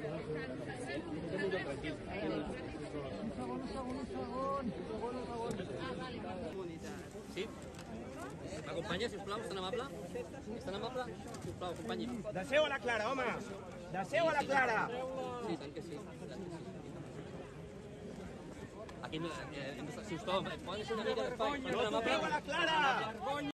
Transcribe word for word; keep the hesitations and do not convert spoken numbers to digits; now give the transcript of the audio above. Sí? M'acompanya, sisplau, és tan amable? És tan amable? Sisplau, acompanyi. Deseu a la Clara, home! Deseu a la Clara! Sí, tant que sí. Aquí, sisplau, poden ser una mica d'espai. Deseu a la Clara!